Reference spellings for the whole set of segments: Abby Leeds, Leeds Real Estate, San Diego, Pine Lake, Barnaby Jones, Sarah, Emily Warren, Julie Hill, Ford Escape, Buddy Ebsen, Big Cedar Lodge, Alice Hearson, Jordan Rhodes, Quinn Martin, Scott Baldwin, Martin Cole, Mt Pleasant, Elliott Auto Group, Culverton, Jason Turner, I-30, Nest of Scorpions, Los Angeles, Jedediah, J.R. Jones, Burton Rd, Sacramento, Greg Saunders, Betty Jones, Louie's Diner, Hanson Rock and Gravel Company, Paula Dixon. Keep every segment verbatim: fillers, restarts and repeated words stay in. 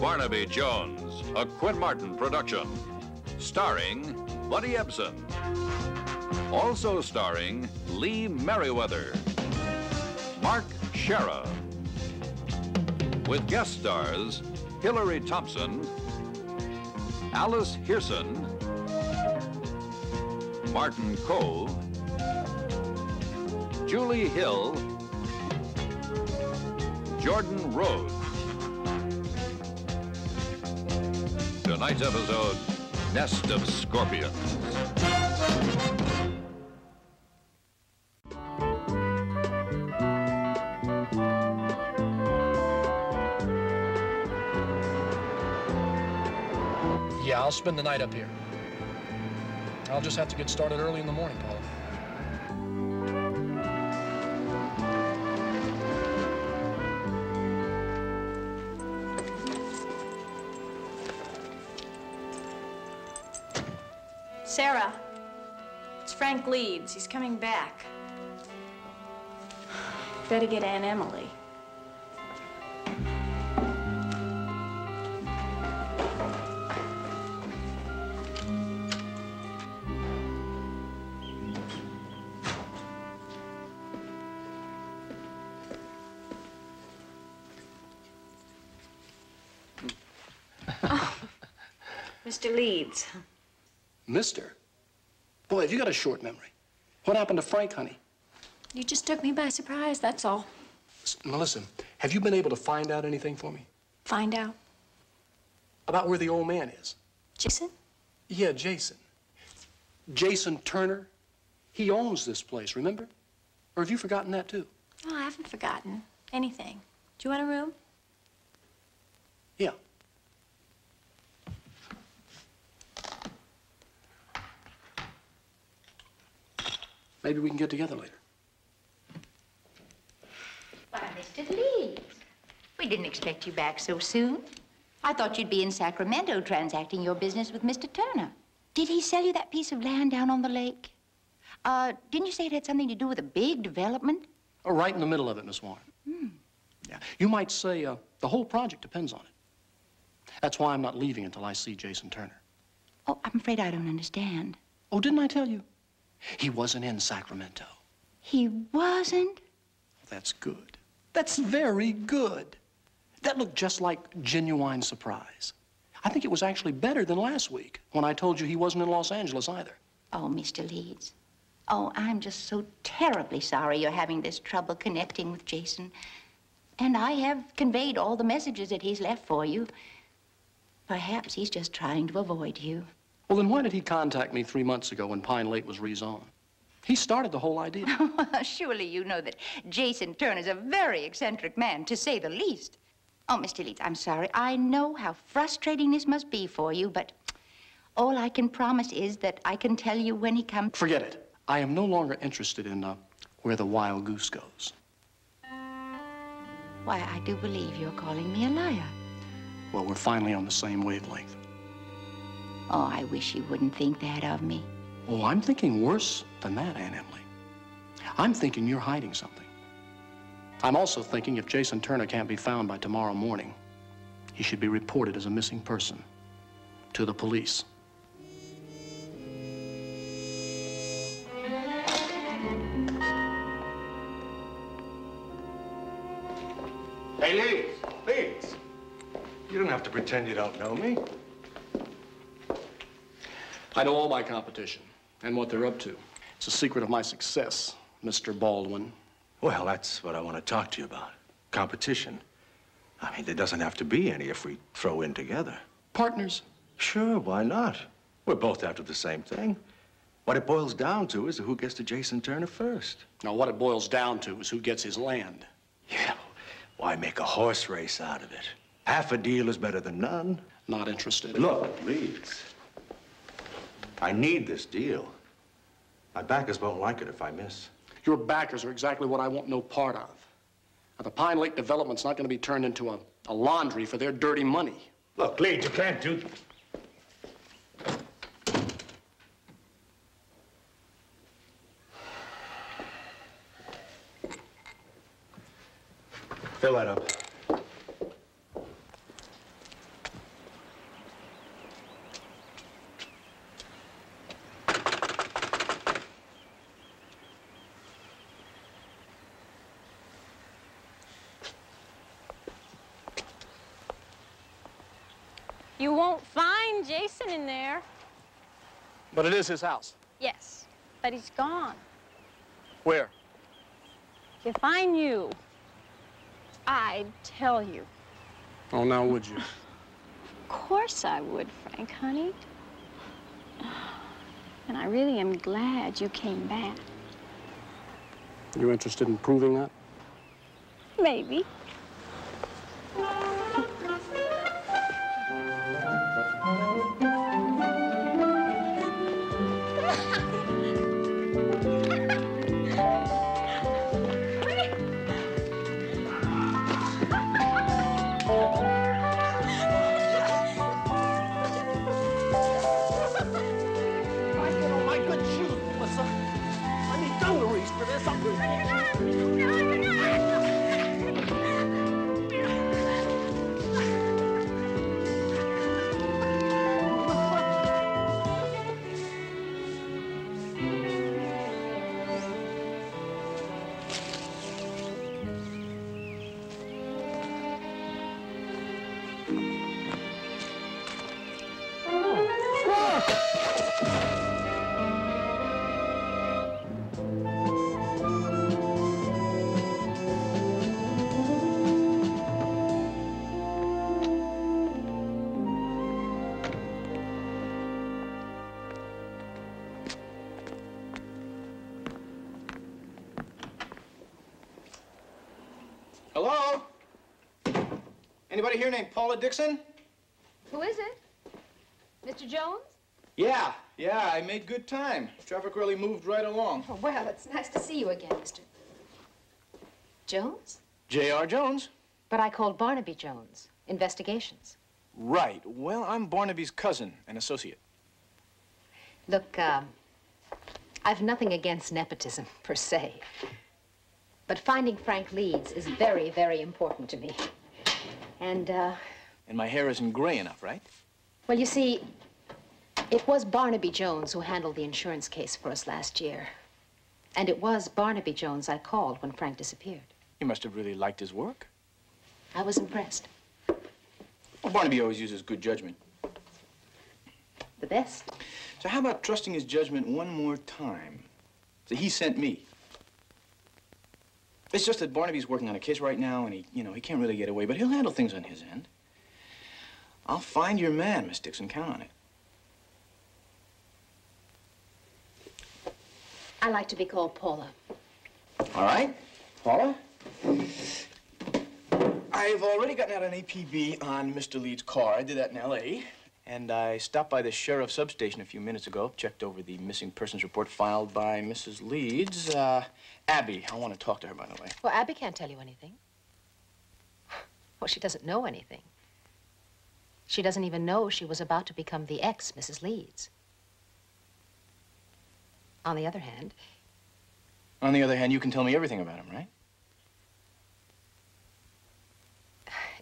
Barnaby Jones, a Quinn Martin production, starring Buddy Ebsen. Also starring Lee Meriwether, Mark Shera, with guest stars Hillary Thompson, Alice Hearson, Martin Cole, Julie Hill, Jordan Rhodes. Tonight's episode, Nest of Scorpions. Yeah, I'll spend the night up here. I'll just have to get started early in the morning, Paula. Sarah, it's Frank Leeds. He's coming back. Better get Aunt Emily. Mister Leeds. Mister? Boy, have you got a short memory. What happened to Frank, honey? You just took me by surprise, that's all. S- Melissa, have you been able to find out anything for me? Find out? About where the old man is. Jason? Yeah, Jason. Jason Turner. He owns this place, remember? Or have you forgotten that, too? Oh, I haven't forgotten anything. Do you want a room? Yeah. Maybe we can get together later. Why, Mister Leeds, we didn't expect you back so soon. I thought you'd be in Sacramento transacting your business with Mister Turner. Did he sell you that piece of land down on the lake? Uh, didn't you say it had something to do with a big development? Oh, right in the middle of it, Miss Warren. Hmm. Yeah, you might say uh, the whole project depends on it. That's why I'm not leaving until I see Jason Turner. Oh, I'm afraid I don't understand. Oh, didn't I tell you? He wasn't in Sacramento. He wasn't? That's good. That's very good. That looked just like genuine surprise. I think it was actually better than last week when I told you he wasn't in Los Angeles either. Oh, Mister Leeds. Oh, I'm just so terribly sorry you're having this trouble connecting with Jason. And I have conveyed all the messages that he's left for you. Perhaps he's just trying to avoid you. Well, then why did he contact me three months ago when Pine Lake was rezoned? He started the whole idea. Surely you know that Jason Turner's a very eccentric man, to say the least. Oh, Mister Leeds, I'm sorry. I know how frustrating this must be for you, but all I can promise is that I can tell you when he comes. Forget it. I am no longer interested in uh, where the wild goose goes. Why, I do believe you're calling me a liar. Well, we're finally on the same wavelength. Oh, I wish you wouldn't think that of me. Oh, I'm thinking worse than that, Aunt Emily. I'm thinking you're hiding something. I'm also thinking if Jason Turner can't be found by tomorrow morning, he should be reported as a missing person to the police. Hey, Leeds, Leeds. You don't have to pretend you don't know me. I know all my competition and what they're up to. It's the secret of my success, Mister Baldwin. Well, that's what I want to talk to you about. Competition. I mean, there doesn't have to be any if we throw in together. Partners? Sure, why not? We're both after the same thing. What it boils down to is who gets to Jason Turner first. No, what it boils down to is who gets his land. Yeah, why make a horse race out of it? Half a deal is better than none. Not interested. Look, please. I need this deal. My backers won't like it if I miss. Your backers are exactly what I want no part of. Now, the Pine Lake development's not going to be turned into a, a laundry for their dirty money. Look, Leeds, you can't do... Fill that up. You won't find Jason in there. But it is his house. Yes, but he's gone. Where? If I knew, I'd tell you. Oh, now would you? Of course I would, Frank, honey. And I really am glad you came back. You interested in proving that? Maybe. Anybody here named Paula Dixon? Who is it? Mister Jones? Yeah, yeah, I made good time. Traffic really moved right along. Oh, well, it's nice to see you again, Mister Jones? J R Jones. But I called Barnaby Jones. Investigations. Right. Well, I'm Barnaby's cousin, an associate. Look, uh, I've nothing against nepotism, per se. But finding Frank Leeds is very, very important to me. And, uh... And my hair isn't gray enough, right? Well, you see, it was Barnaby Jones who handled the insurance case for us last year. And it was Barnaby Jones I called when Frank disappeared. You must have really liked his work. I was impressed. Well, Barnaby always uses good judgment. The best. So how about trusting his judgment one more time? So he sent me. It's just that Barnaby's working on a case right now, and he, you know, he can't really get away, but he'll handle things on his end. I'll find your man, Miss Dixon. Count on it. I like to be called Paula. All right, Paula. I've already gotten out an A P B on Mister Leeds' car. I did that in L A, and I stopped by the sheriff's substation a few minutes ago, checked over the missing persons report filed by Missus Leeds. Uh, Abby, I want to talk to her, by the way. Well, Abby can't tell you anything. Well, she doesn't know anything. She doesn't even know she was about to become the ex Missus Leeds. On the other hand... On the other hand, you can tell me everything about him, right?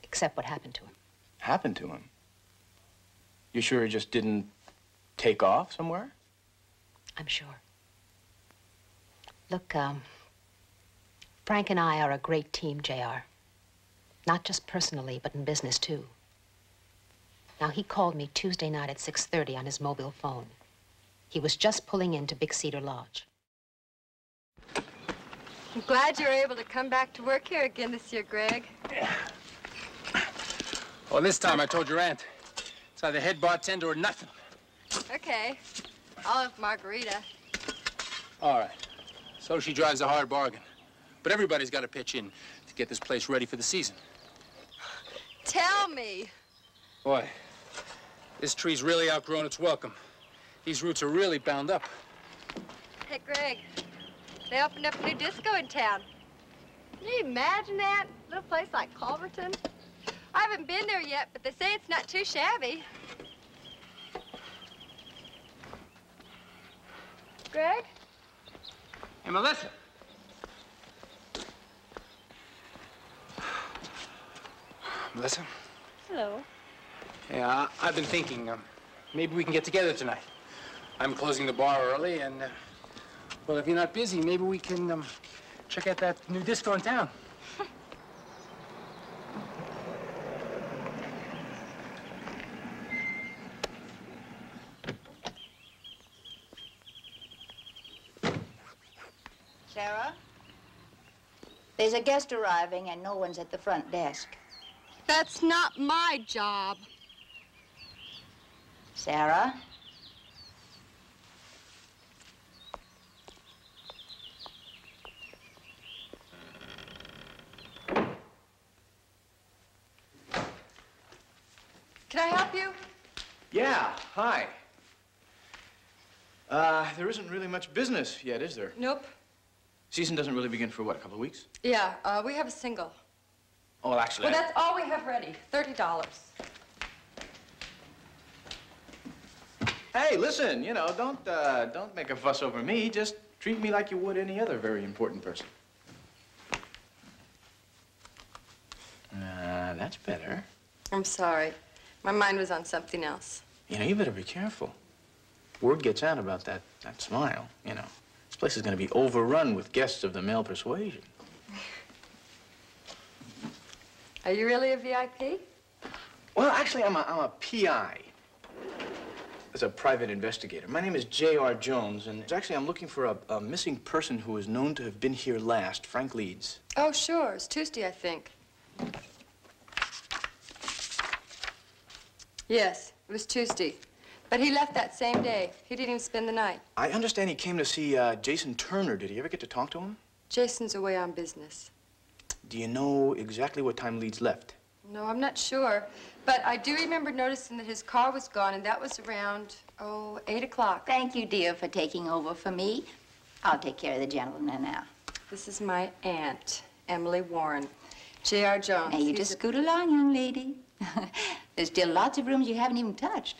Except what happened to him. Happened to him? You sure he just didn't take off somewhere? I'm sure. Look, um, Frank and I are a great team, J R. Not just personally, but in business, too. Now, he called me Tuesday night at six thirty on his mobile phone. He was just pulling into Big Cedar Lodge. I'm glad you're able to come back to work here again this year, Greg. Yeah. Well, this time I told your aunt. It's either head bartender or nothing. Okay. I'll have margarita. All right. So she drives a hard bargain. But everybody's got to pitch in to get this place ready for the season. Tell me. Boy, this tree's really outgrown its welcome. These roots are really bound up. Hey, Greg, they opened up a new disco in town. Can you imagine that? A little place like Culverton. I haven't been there yet, but they say it's not too shabby. Greg? Hey, Melissa. Melissa? Hello. Yeah, uh, I've been thinking, um, maybe we can get together tonight. I'm closing the bar early, and, uh, well, if you're not busy, maybe we can um, check out that new disco in town. Sarah? There's a guest arriving and no one's at the front desk. That's not my job. Sarah? Can I help you? Yeah, hi. Uh, there isn't really much business yet, is there? Nope. Season doesn't really begin for, what, a couple of weeks? Yeah, uh, we have a single. Oh, well, actually... Well, I... that's all we have ready, thirty dollars. Hey, listen, you know, don't, uh, don't make a fuss over me. Just treat me like you would any other very important person. Uh, that's better. I'm sorry. My mind was on something else. You know, you better be careful. Word gets out about that, that smile, you know. This place is going to be overrun with guests of the male persuasion. Are you really a V I P? Well, actually, I'm a, I'm a P I. That's a private investigator. My name is J R Jones, and actually, I'm looking for a, a missing person who is known to have been here last, Frank Leeds. Oh, sure. It's Tuesday, I think. Yes, it was Tuesday, but he left that same day. He didn't even spend the night. I understand he came to see uh, Jason Turner. Did he ever get to talk to him? Jason's away on business. Do you know exactly what time Leeds left? No, I'm not sure, but I do remember noticing that his car was gone, and that was around, oh, eight o'clock. Thank you, dear, for taking over for me. I'll take care of the gentleman now. This is my aunt, Emily Warren. J R Jones. Now, you just scoot along, young lady. There's still lots of rooms you haven't even touched.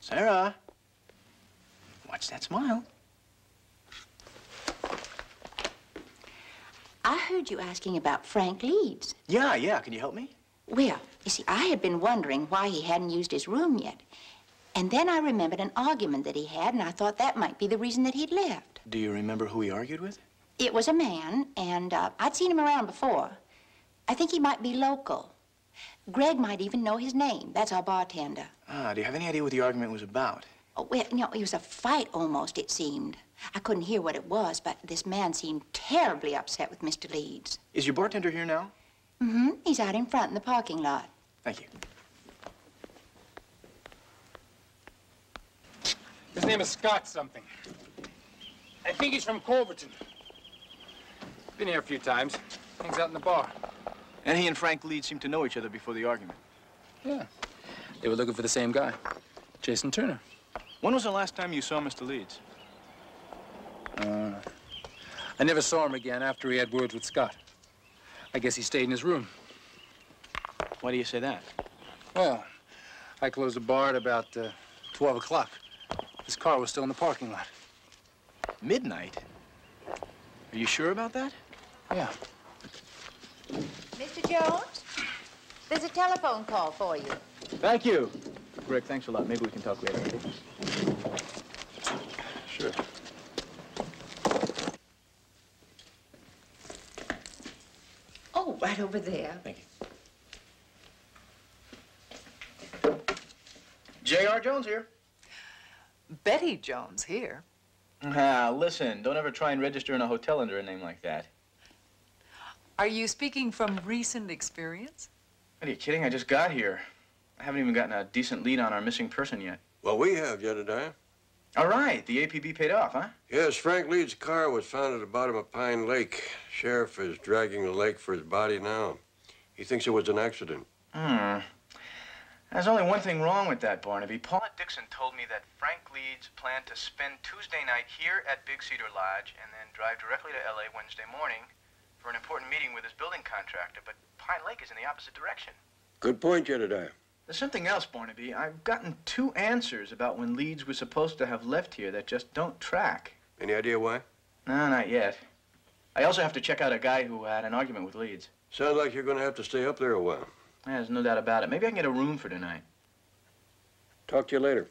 Sarah, watch that smile. I heard you asking about Frank Leeds. Yeah, yeah. Can you help me? Well, you see, I had been wondering why he hadn't used his room yet. And then I remembered an argument that he had, and I thought that might be the reason that he'd left. Do you remember who he argued with? It was a man, and uh, I'd seen him around before. I think he might be local. Greg might even know his name. That's our bartender. Ah, do you have any idea what the argument was about? Oh, well, you know, it was a fight almost, it seemed. I couldn't hear what it was, but this man seemed terribly upset with Mister Leeds. Is your bartender here now? Mm-hmm. He's out in front in the parking lot. Thank you. His name is Scott something. I think he's from Culverton. Been here a few times. Hangs out in the bar. And he and Frank Leeds seemed to know each other before the argument. Yeah. They were looking for the same guy, Jason Turner. When was the last time you saw Mister Leeds? Uh, I never saw him again after he had words with Scott. I guess he stayed in his room. Why do you say that? Well, I closed the bar at about uh, twelve o'clock. His car was still in the parking lot. Midnight? Are you sure about that? Yeah. Mister Jones, there's a telephone call for you. Thank you. Greg, thanks a lot. Maybe we can talk later. Sure. Oh, right over there. Thank you. J R Jones here. Betty Jones here. Ah, listen, don't ever try and register in a hotel under a name like that. Are you speaking from recent experience? What are you kidding? I just got here. I haven't even gotten a decent lead on our missing person yet. Well, we have, Jedediah. All right. The A P B paid off, huh? Yes, Frank Leeds' car was found at the bottom of Pine Lake. Sheriff is dragging the lake for his body now. He thinks it was an accident. Hmm. There's only one thing wrong with that, Barnaby. Paula Dixon told me that Frank Leeds planned to spend Tuesday night here at Big Cedar Lodge and then drive directly to L A Wednesday morning for an important meeting with his building contractor, but Pine Lake is in the opposite direction. Good point, Jedediah. There's something else, Barnaby. I've gotten two answers about when Leeds was supposed to have left here that just don't track. Any idea why? No, not yet. I also have to check out a guy who had an argument with Leeds. Sounds like you're going to have to stay up there a while. Yeah, there's no doubt about it. Maybe I can get a room for tonight. Talk to you later.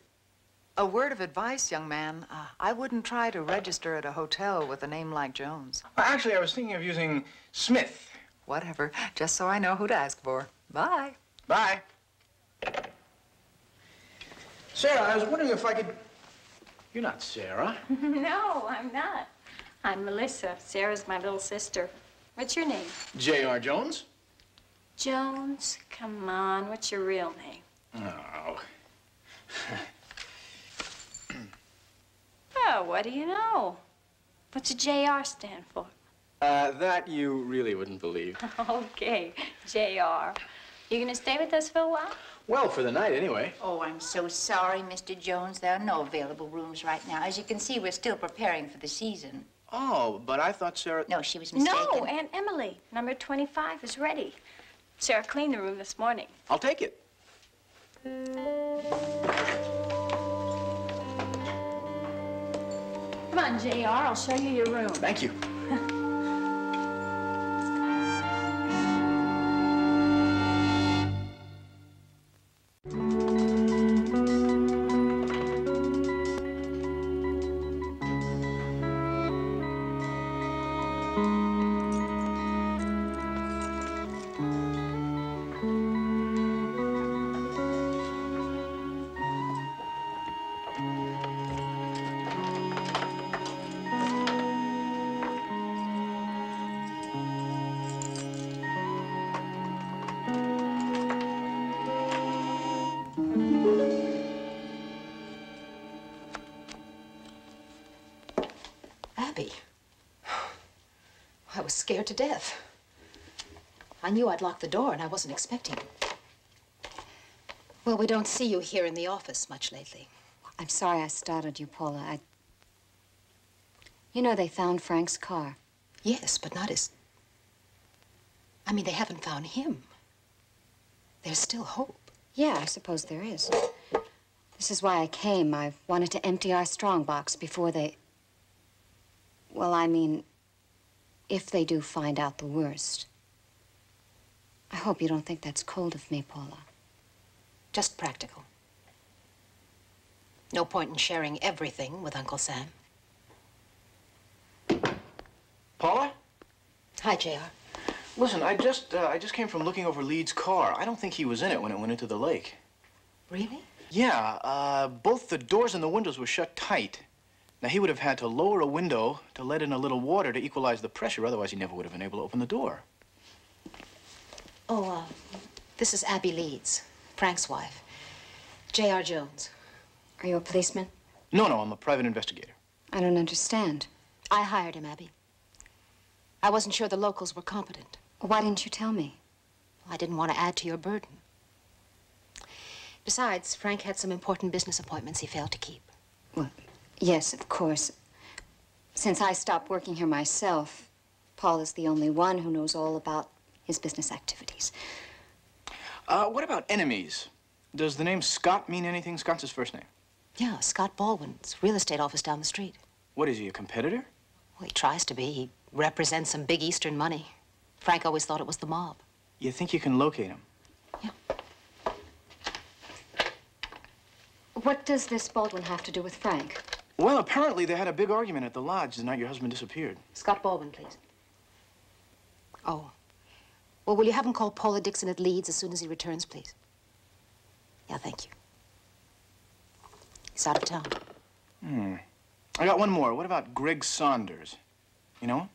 A word of advice, young man. Uh, I wouldn't try to register at a hotel with a name like Jones. Well, actually, I was thinking of using Smith. Whatever, just so I know who to ask for. Bye. Bye. Sarah, I was wondering if I could... You're not Sarah. No, I'm not. I'm Melissa. Sarah's my little sister. What's your name? J R Jones. Jones? Come on, what's your real name? Oh. Oh, what do you know? What's a J R stand for? Uh, that you really wouldn't believe. Okay, J R You gonna stay with us for a while? Well, for the night, anyway. Oh, I'm so sorry, Mister Jones. There are no available rooms right now. As you can see, we're still preparing for the season. Oh, but I thought Sarah... No, she was mistaken. No, Aunt Emily. Number twenty-five is ready. Sarah cleaned the room this morning. I'll take it. Come on, J R I'll show you your room. Thank you. Scared to death. I knew I'd locked the door and I wasn't expecting it. Well, we don't see you here in the office much lately. I'm sorry I startled you, Paula. I... You know they found Frank's car. Yes, but not his... I mean, they haven't found him. There's still hope. Yeah, I suppose there is. This is why I came. I wanted to empty our strong box before they... Well, I mean... if they do find out the worst. I hope you don't think that's cold of me, Paula. Just practical. No point in sharing everything with Uncle Sam. Paula? Hi, J R Listen, I just, uh, I just came from looking over Leeds' car. I don't think he was in it when it went into the lake. Really? Yeah, uh, both the doors and the windows were shut tight. Now, he would have had to lower a window to let in a little water to equalize the pressure. Otherwise, he never would have been able to open the door. Oh, uh, this is Abby Leeds, Frank's wife. J R Jones. Are you a policeman? No, no, I'm a private investigator. I don't understand. I hired him, Abby. I wasn't sure the locals were competent. Well, why didn't you tell me? Well, I didn't want to add to your burden. Besides, Frank had some important business appointments he failed to keep. Well... Yes, of course. Since I stopped working here myself, Paul is the only one who knows all about his business activities. Uh, what about enemies? Does the name Scott mean anything? Scott's his first name. Yeah, Scott Baldwin. It's real estate office down the street. What, is he a competitor? Well, he tries to be. He represents some big Eastern money. Frank always thought it was the mob. You think you can locate him? Yeah. What does this Baldwin have to do with Frank? Well, apparently they had a big argument at the lodge the night your husband disappeared. Scott Baldwin, please. Oh. Well, will you have him call Paula Dixon at Leeds as soon as he returns, please? Yeah, thank you. He's out of town. Hmm. I got one more. What about Greg Saunders? You know him?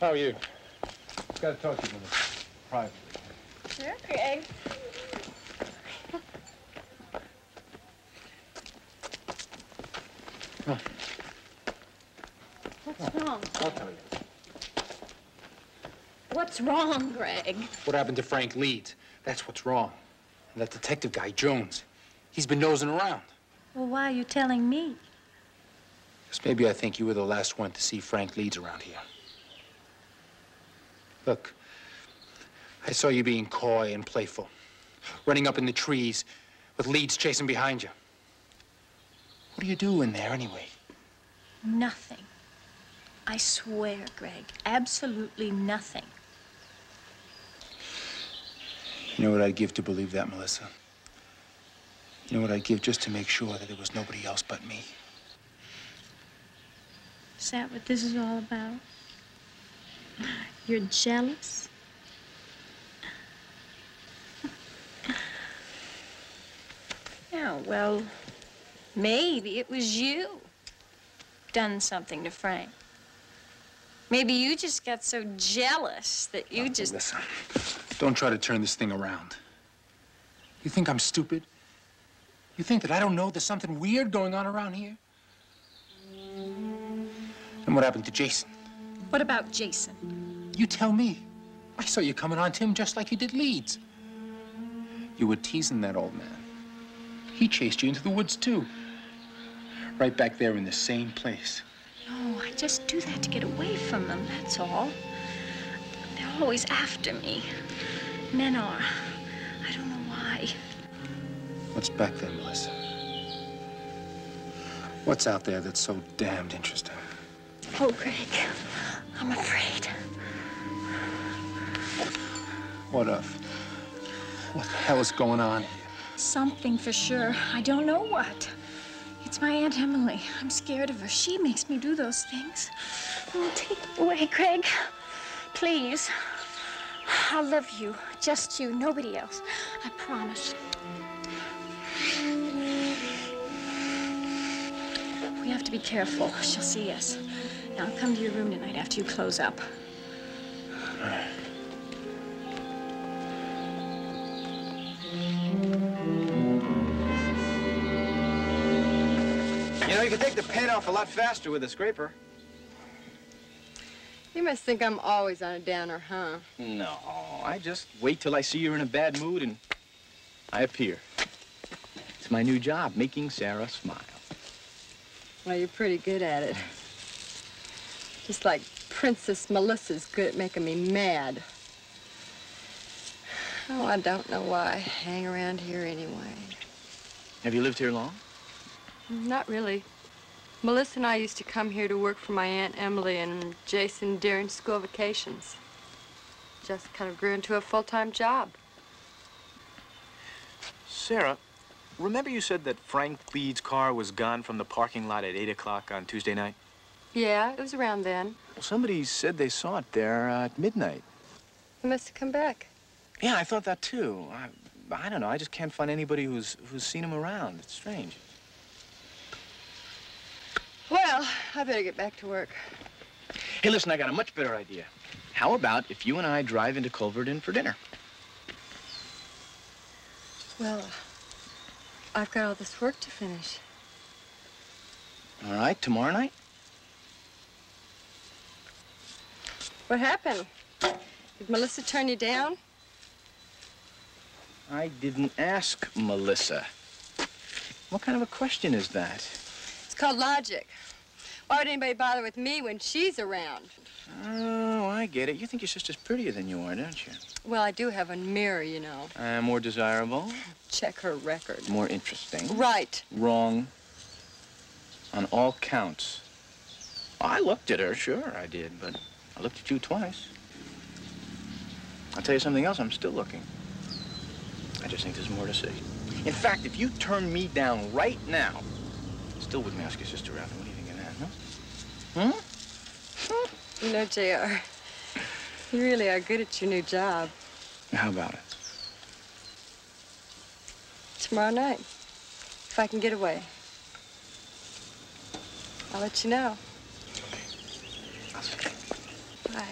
How are you? I've got to talk to you a minute, privately. Sure, Greg. Huh. What's wrong? I'll tell you. What's wrong, Greg? What happened to Frank Leeds? That's what's wrong. And that detective guy, Jones, he's been nosing around. Well, why are you telling me? Because maybe I think you were the last one to see Frank Leeds around here. Look, I saw you being coy and playful, running up in the trees with Leeds chasing behind you. What do you do in there, anyway? Nothing. I swear, Greg, absolutely nothing. You know what I'd give to believe that, Melissa? You know what I'd give just to make sure that it was nobody else but me. Is that what this is all about? You're jealous? Yeah, well, maybe it was you done something to Frank. Maybe you just got so jealous that you no, just... Listen, don't try to turn this thing around. You think I'm stupid? You think that I don't know there's something weird going on around here? And what happened to Jason? What about Jason? You tell me. I saw you coming on to him just like you did Leeds. You were teasing that old man. He chased you into the woods, too. Right back there in the same place. No, I just do that to get away from them, that's all. They're always after me. Men are. I don't know why. What's back there, Melissa? What's out there that's so damned interesting? Oh, Greg, I'm afraid. What of? What the hell is going on here? Something for sure. I don't know what. It's my Aunt Emily. I'm scared of her. She makes me do those things. Oh, take it away, Greg. Please. I love you. Just you. Nobody else. I promise. We have to be careful. She'll see us. Now, I'll come to your room tonight after you close up. All right. You know, you can take the paint off a lot faster with a scraper. You must think I'm always on a downer, huh? No, I just wait till I see you're in a bad mood and I appear. It's my new job, making Sarah smile. Well, you're pretty good at it. Just like Princess Melissa's good at making me mad. Oh, I don't know why I hang around here anyway. Have you lived here long? Not really. Melissa and I used to come here to work for my Aunt Emily and Jason during school vacations. Just kind of grew into a full-time job. Sarah, remember you said that Frank Leeds' car was gone from the parking lot at eight o'clock on Tuesday night? Yeah, it was around then. Well, somebody said they saw it there uh, at midnight. It must have come back. Yeah, I thought that too. I, I don't know. I just can't find anybody who's who's seen him around. It's strange. Well, I better get back to work. Hey, listen, I got a much better idea. How about if you and I drive into Culverton for dinner? Well, I've got all this work to finish. All right, tomorrow night? What happened? Did Melissa turn you down? I didn't ask Melissa. What kind of a question is that? It's called logic. Why would anybody bother with me when she's around? Oh, I get it. You think your sister's prettier than you are, don't you? Well, I do have a mirror, you know. Uh, more desirable? Check her record. More interesting. Right. Wrong. On all counts. I looked at her, sure I did, but I looked at you twice. I'll tell you something else, I'm still looking. I just think there's more to see. In fact, if you turn me down right now, still wouldn't ask your sister out. What do you think of that, huh? Huh? You know, J R, you really are good at your new job. How about it? Tomorrow night, if I can get away. I'll let you know. Okay. I'll see you. Bye.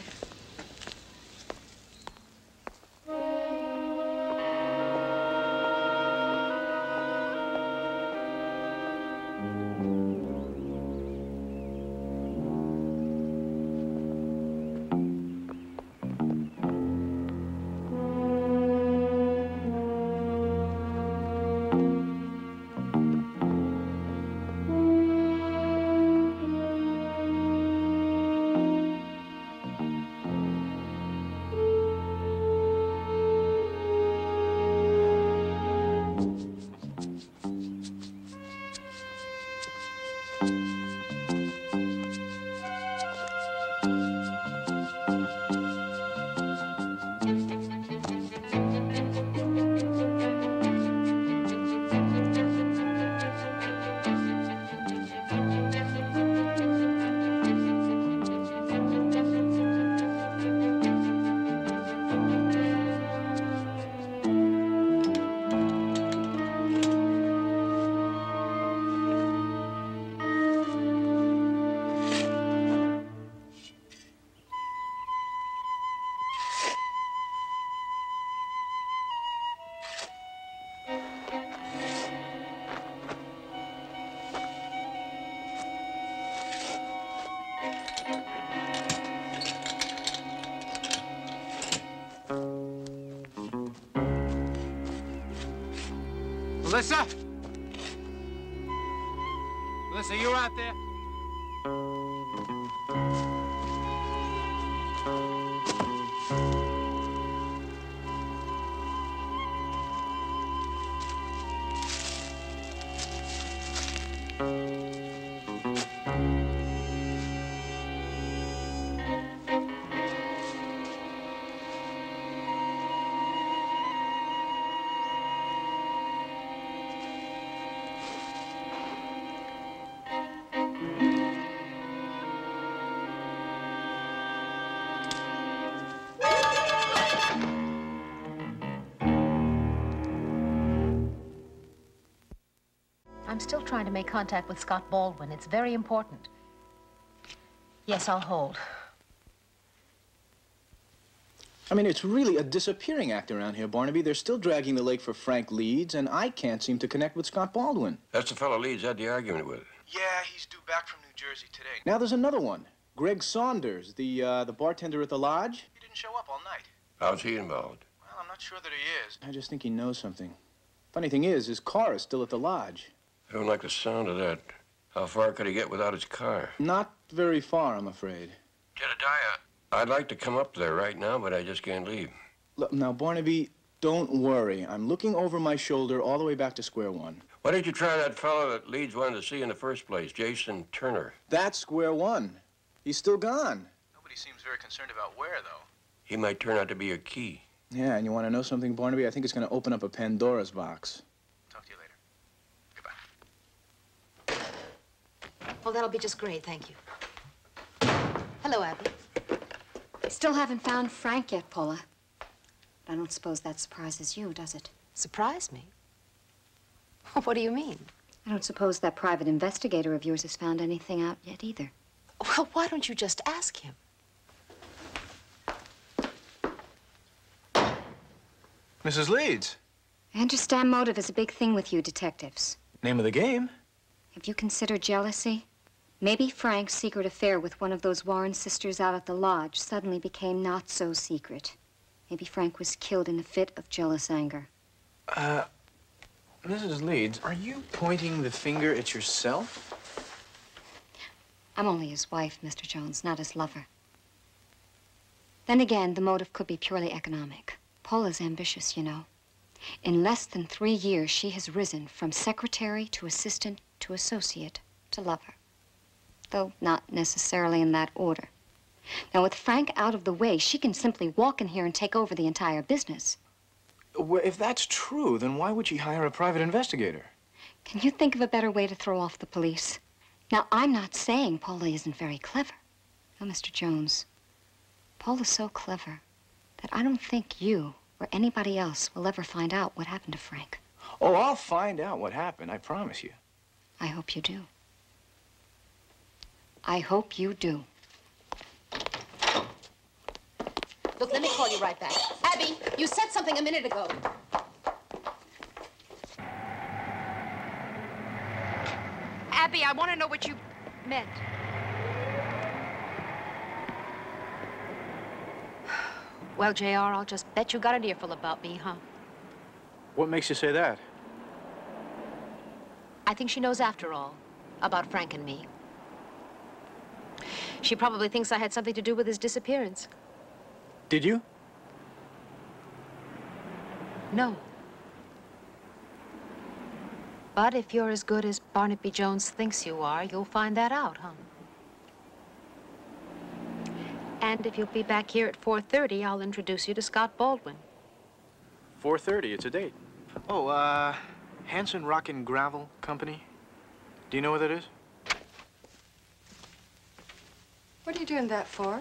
Melissa? Melissa, you out there? I'm still trying to make contact with Scott Baldwin. It's very important. Yes, I'll hold. I mean, it's really a disappearing act around here, Barnaby. They're still dragging the lake for Frank Leeds, and I can't seem to connect with Scott Baldwin. That's the fellow Leeds had the argument with. Yeah, he's due back from New Jersey today. Now there's another one. Greg Saunders, the, uh, the bartender at the lodge. He didn't show up all night. How's he involved? Well, I'm not sure that he is. I just think he knows something. Funny thing is, his car is still at the lodge. I don't like the sound of that. How far could he get without his car? Not very far, I'm afraid. Jedediah, I'd like to come up there right now, but I just can't leave. Look, now, Barnaby, don't worry. I'm looking over my shoulder all the way back to square one. Why did you try that fellow that Leeds wanted to see in the first place, Jason Turner? That's square one. He's still gone. Nobody seems very concerned about where, though. He might turn out to be a key. Yeah, and you want to know something, Barnaby? I think it's going to open up a Pandora's box. Well, that'll be just great, thank you. Hello, Abby. I still haven't found Frank yet, Paula. But I don't suppose that surprises you, does it? Surprise me? What do you mean? I don't suppose that private investigator of yours has found anything out yet either. Well, why don't you just ask him? Missus Leeds. I understand motive is a big thing with you detectives. Name of the game. Have you considered jealousy? Maybe Frank's secret affair with one of those Warren sisters out at the lodge suddenly became not so secret. Maybe Frank was killed in a fit of jealous anger. Uh, Missus Leeds, are you pointing the finger at yourself? I'm only his wife, Mister Jones, not his lover. Then again, the motive could be purely economic. Paula's ambitious, you know. In less than three years, she has risen from secretary to assistant to associate to lover. Though not necessarily in that order. Now, with Frank out of the way, she can simply walk in here and take over the entire business. Well, if that's true, then why would she hire a private investigator? Can you think of a better way to throw off the police? Now, I'm not saying Paula isn't very clever. No, Mister Jones, Paula's so clever that I don't think you or anybody else will ever find out what happened to Frank. Oh, I'll find out what happened, I promise you. I hope you do. I hope you do. Look, let me call you right back. Abby, you said something a minute ago. Abby, I want to know what you meant. Well, J R, I'll just bet you got an earful about me, huh? What makes you say that? I think she knows, after all, about Frank and me. She probably thinks I had something to do with his disappearance. Did you? No. But if you're as good as Barnaby Jones thinks you are, you'll find that out, huh? And if you'll be back here at four thirty, I'll introduce you to Scott Baldwin. four thirty, it's a date. Oh, uh... Hanson Rock and Gravel Company. Do you know what that is? What are you doing that for?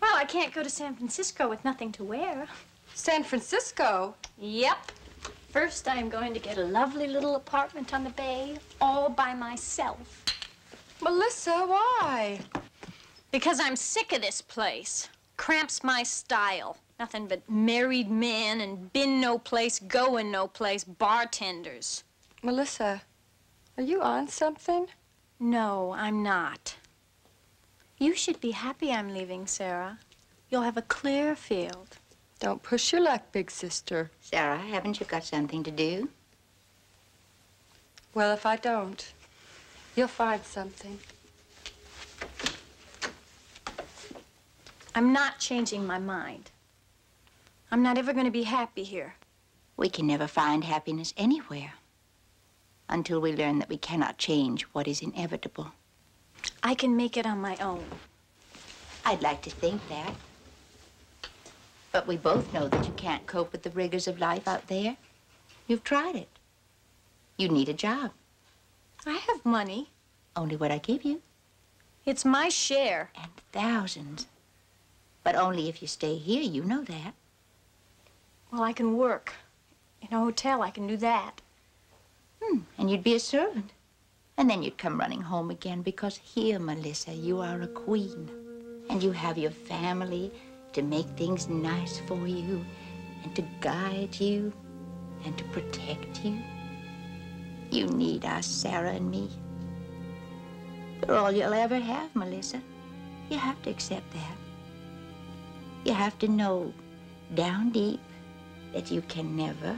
Well, I can't go to San Francisco with nothing to wear. San Francisco? Yep. First, I am going to get a lovely little apartment on the bay, all by myself. Melissa, why? Because I'm sick of this place. Cramps my style. Nothing but married men and been no place, going no place, bartenders. Melissa, are you on something? No, I'm not. You should be happy I'm leaving, Sarah. You'll have a clear field. Don't push your luck, big sister. Sarah, haven't you got something to do? Well, if I don't, you'll find something. I'm not changing my mind. I'm not ever going to be happy here. We can never find happiness anywhere until we learn that we cannot change what is inevitable. I can make it on my own. I'd like to think that. But we both know that you can't cope with the rigors of life out there. You've tried it. You need a job. I have money. Only what I give you. It's my share. And thousands. But only if you stay here, you know that. Well, I can work. In a hotel, I can do that. Hmm, and you'd be a servant. And then you'd come running home again, because here, Melissa, you are a queen. And you have your family to make things nice for you, and to guide you, and to protect you. You need us, Sarah and me. They're all you'll ever have, Melissa. You have to accept that. You have to know, down deep, that you can never,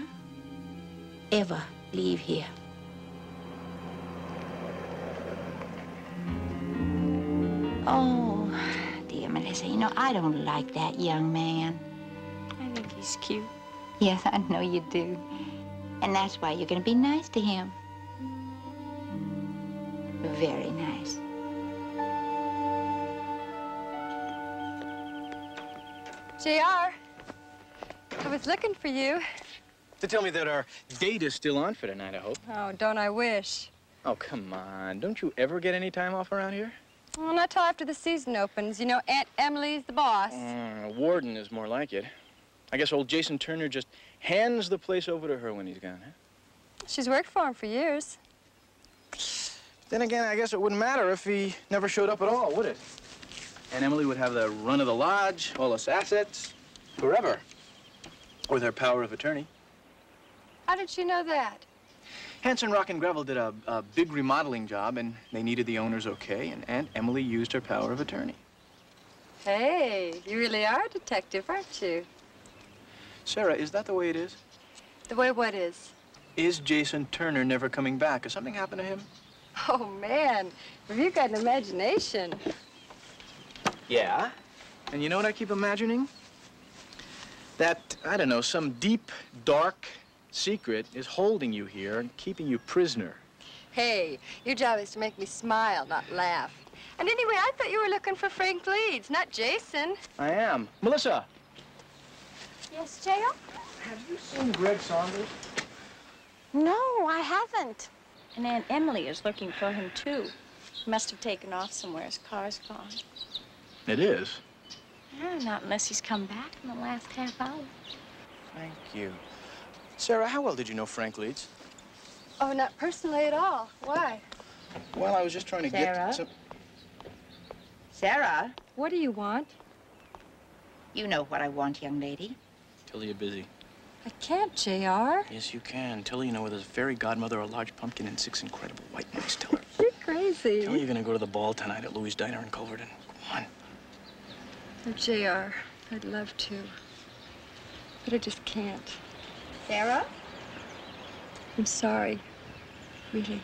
ever leave here. Oh, dear Melissa, you know, I don't like that young man. I think he's cute. Yes, I know you do. And that's why you're going to be nice to him. Very nice. J R, I was looking for you. To tell me that our date is still on for tonight, I hope. Oh, don't I wish. Oh, come on. Don't you ever get any time off around here? Well, not till after the season opens. You know, Aunt Emily's the boss. Mm, warden is more like it. I guess old Jason Turner just hands the place over to her when he's gone, huh? She's worked for him for years. Then again, I guess it wouldn't matter if he never showed up at all, would it? And Emily would have the run of the lodge, all its assets, forever. With her power of attorney. How did she know that? Hanson Rock and Gravel did a, a big remodeling job, and they needed the owner's okay, and Aunt Emily used her power of attorney. Hey, you really are a detective, aren't you? Sarah, is that the way it is? The way what is? Is Jason Turner never coming back? Has something happened to him? Oh, man, have you got an imagination? Yeah, and you know what I keep imagining? That, I don't know, some deep, dark secret is holding you here and keeping you prisoner. Hey, your job is to make me smile, not laugh. And anyway, I thought you were looking for Frank Leeds, not Jason. I am. Melissa. Yes, J R? Have you seen Greg Saunders? No, I haven't. And Aunt Emily is looking for him, too. He must have taken off somewhere. His car's gone. It is? No, not unless he's come back in the last half hour. Thank you. Sarah, how well did you know Frank Leeds? Oh, not personally at all. Why? Well, I was just trying to Sarah? get some... Sarah? What do you want? You know what I want, young lady. Tell her you're busy. I can't, J R. Yes, you can. Tell her you know whether there's a fairy godmother, a large pumpkin, and six incredible white mice. Tell her. You're crazy. Tell her you're going to go to the ball tonight at Louie's Diner in Culverton. Come on. Oh, J R, I'd love to, but I just can't. Sarah? I'm sorry, really.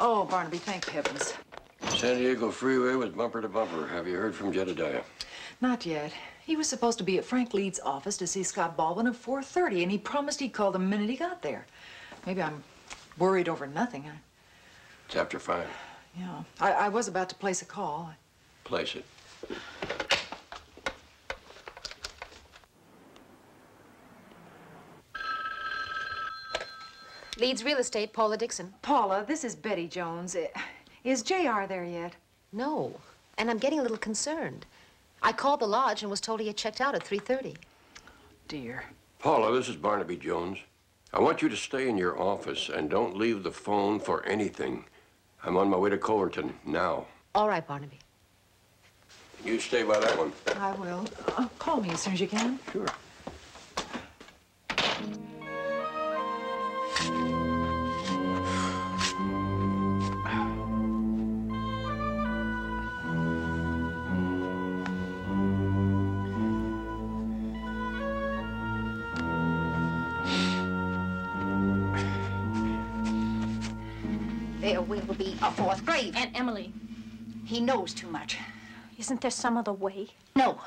Oh, Barnaby, thank heavens. San Diego freeway was bumper to bumper. Have you heard from Jedediah? Not yet. He was supposed to be at Frank Leeds' office to see Scott Baldwin at four thirty, and he promised he'd call the minute he got there. Maybe I'm worried over nothing. I... It's after five. Yeah. I, I was about to place a call. Place it. Leeds Real Estate, Paula Dixon. Paula, this is Betty Jones. Is J R there yet? No, and I'm getting a little concerned. I called the lodge and was told he had checked out at three thirty. Dear. Paula, this is Barnaby Jones. I want you to stay in your office and don't leave the phone for anything. I'm on my way to Culverton now. All right, Barnaby. You stay by that one. I will. Uh, call me as soon as you can. Sure. Will be a fourth grave. Aunt Emily. He knows too much. Isn't there some other way? No,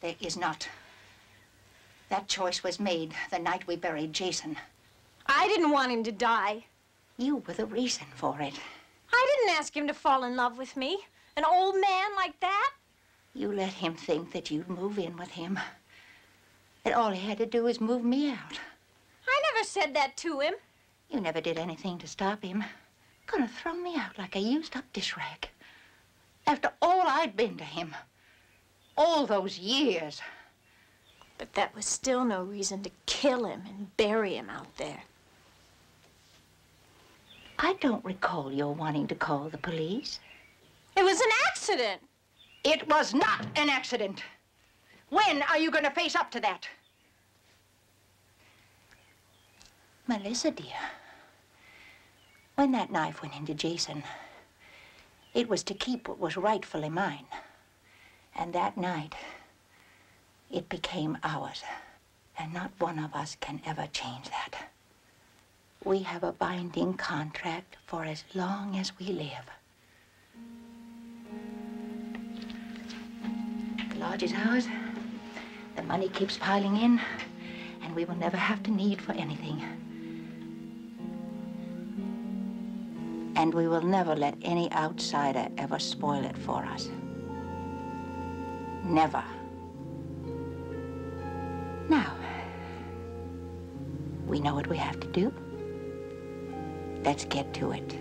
there is not. That choice was made the night we buried Jason. I didn't want him to die. You were the reason for it. I didn't ask him to fall in love with me. An old man like that? You let him think that you'd move in with him. That all he had to do was move me out. I never said that to him. You never did anything to stop him. Gonna throw me out like a used-up dish rag. After all I'd been to him. All those years. But that was still no reason to kill him and bury him out there. I don't recall your wanting to call the police. It was an accident. It was not an accident. When are you gonna face up to that? Melissa, dear. When that knife went into Jason, it was to keep what was rightfully mine. And that night, it became ours. And not one of us can ever change that. We have a binding contract for as long as we live. The lodge is ours. The money keeps piling in. And we will never have to need for anything. And we will never let any outsider ever spoil it for us. Never. Now, we know what we have to do. Let's get to it.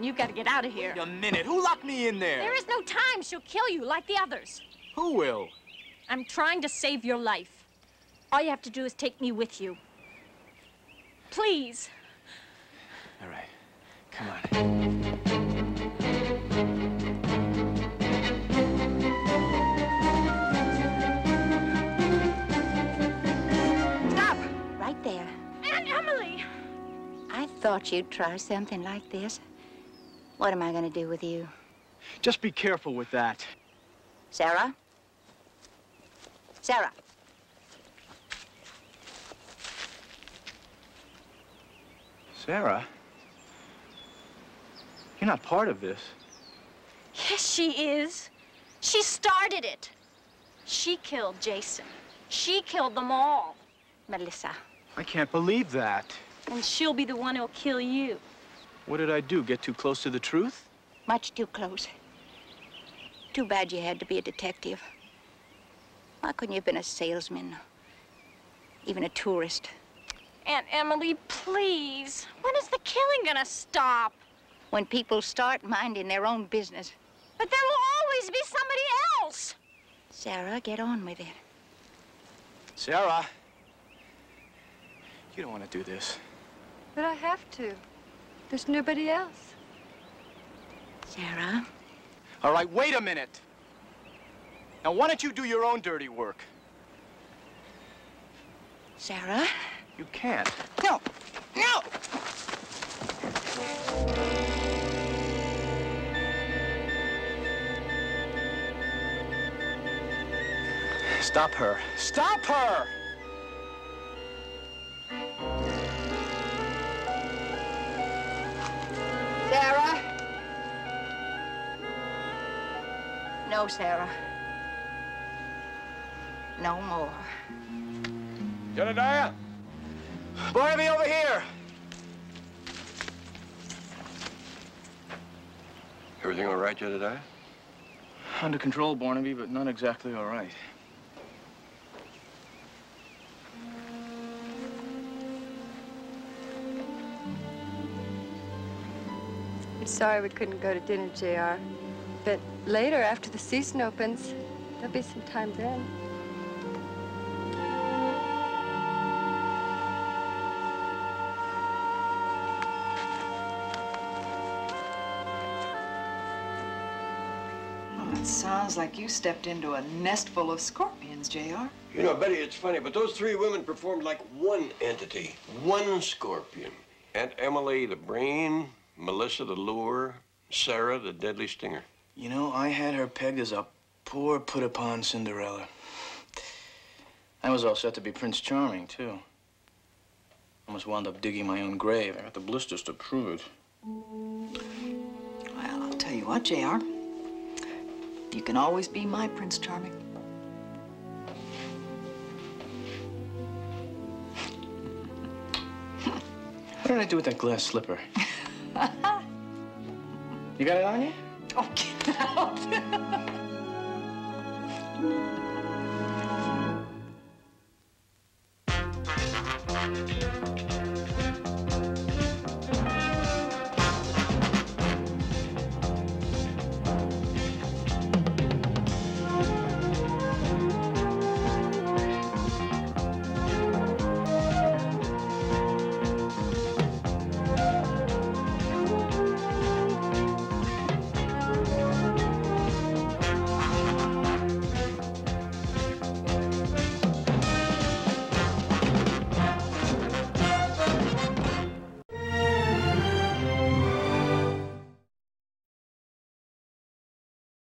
You've got to get out of here. Wait a minute. Who locked me in there? There is no time. She'll kill you like the others. Who will? I'm trying to save your life. All you have to do is take me with you. Please. All right. Come on. Stop! Right there. Aunt Emily! I thought you'd try something like this. What am I going to do with you? Just be careful with that. Sarah? Sarah. Sarah? You're not part of this. Yes, she is. She started it. She killed Jason. She killed them all. Melissa. I can't believe that. And she'll be the one who'll kill you. What did I do? Get too close to the truth? Much too close. Too bad you had to be a detective. Why couldn't you have been a salesman? Even a tourist? Aunt Emily, please. When is the killing gonna stop? When people start minding their own business. But there will always be somebody else! Sarah, get on with it. Sarah! You don't want to do this. But I have to. There's nobody else. Sarah? All right, wait a minute. Now, why don't you do your own dirty work? Sarah? You can't. No. No! Stop her. Stop her! Sarah? No, Sarah. No more. Jedediah! Barnaby, over here! Everything all right, Jedediah? Under control, Barnaby, but not exactly all right. I'm sorry we couldn't go to dinner, J R But later, after the season opens, there'll be some time then. Well, it sounds like you stepped into a nest full of scorpions, J R You know, Betty, it's funny, but those three women performed like one entity, one scorpion. Aunt Emily, the brain, Melissa, the lure, Sarah, the deadly stinger. You know, I had her pegged as a poor put-upon Cinderella. I was all set to be Prince Charming, too. Almost wound up digging my own grave. I got the blisters to prove it. Well, I'll tell you what, J R You can always be my Prince Charming. What did I do with that glass slipper? You got it on you? Okay.